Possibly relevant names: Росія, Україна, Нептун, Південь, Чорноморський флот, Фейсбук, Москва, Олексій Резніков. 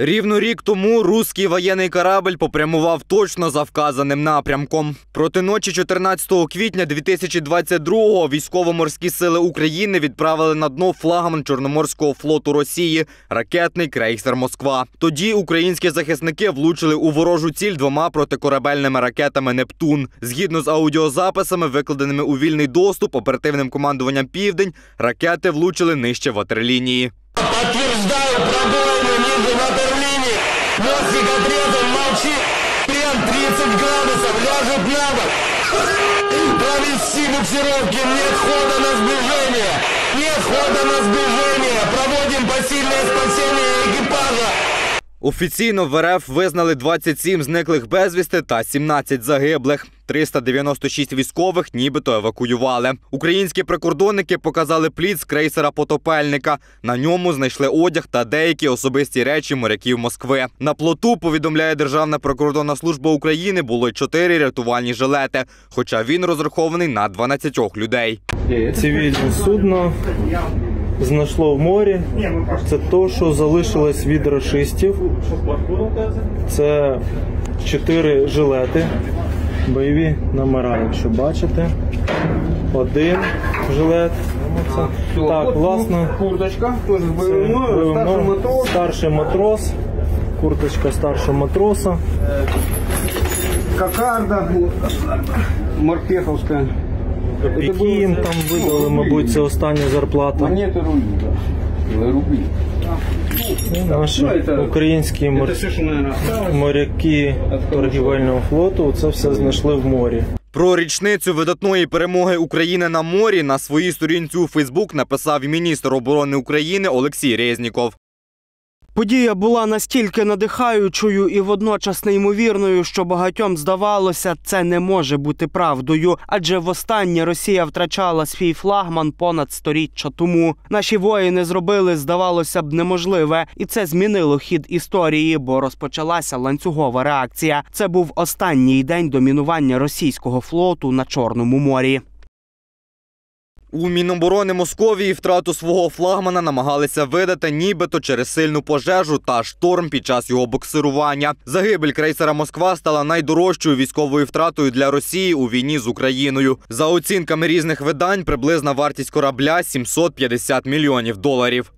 Рівно рік тому русський воєнний корабель попрямував точно за вказаним напрямком. Проти ночі 14 квітня 2022-го військово-морські сили України відправили на дно флагман Чорноморського флоту Росії – ракетний крейсер «Москва». Тоді українські захисники влучили у ворожу ціль двома протикорабельними ракетами «Нептун». Згідно з аудіозаписами, викладеними у вільний доступ оперативним командуванням «Південь», ракети влучили нижче ватерлінії. Підтверджую пробоїни між ватерлінією. Носик отрезан, мовчи. Крен 30 градусів, ляжуть на бок. Провести буксировки, нет хода на сближение. Нет хода на сближение. Проводим посильное спасение экипажа. Офіційно в РФ визнали 27 зниклих безвісти та 17 загиблих. 396 військових нібито евакуювали. Українські прикордонники показали пліт з крейсера-потопельника. На ньому знайшли одяг та деякі особисті речі моряків Москви. На плоту, повідомляє Державна прикордонна служба України, було 4 рятувальні жилети, хоча він розрахований на 12 людей. Цивільне судно знайшло в морі. Це те, що залишилось від рашистів. Це 4 жилети. Бойові номера, якщо бачите. 1 жилет. Так, власне, старший матрос. Курточка старшого матроса. Кокарда морпеховська. Які їм там видали, мабуть, це остання зарплата. Монети рублі. Наші українські моряки торгівельного флоту це все знайшли в морі. Про річницю видатної перемоги України на морі на своїй сторінці у Фейсбук написав міністр оборони України Олексій Резніков. Подія була настільки надихаючою і водночас неймовірною, що багатьом здавалося, це не може бути правдою. Адже востаннє Росія втрачала свій флагман понад 100-річчя тому. Наші воїни зробили, здавалося б, неможливе. І це змінило хід історії, бо розпочалася ланцюгова реакція. Це був останній день домінування російського флоту на Чорному морі. У Міноборони Московії втрату свого флагмана намагалися видати нібито через сильну пожежу та шторм під час його буксирування. Загибель крейсера «Москва» стала найдорожчою військовою втратою для Росії у війні з Україною. За оцінками різних видань, приблизна вартість корабля – $750 мільйонів.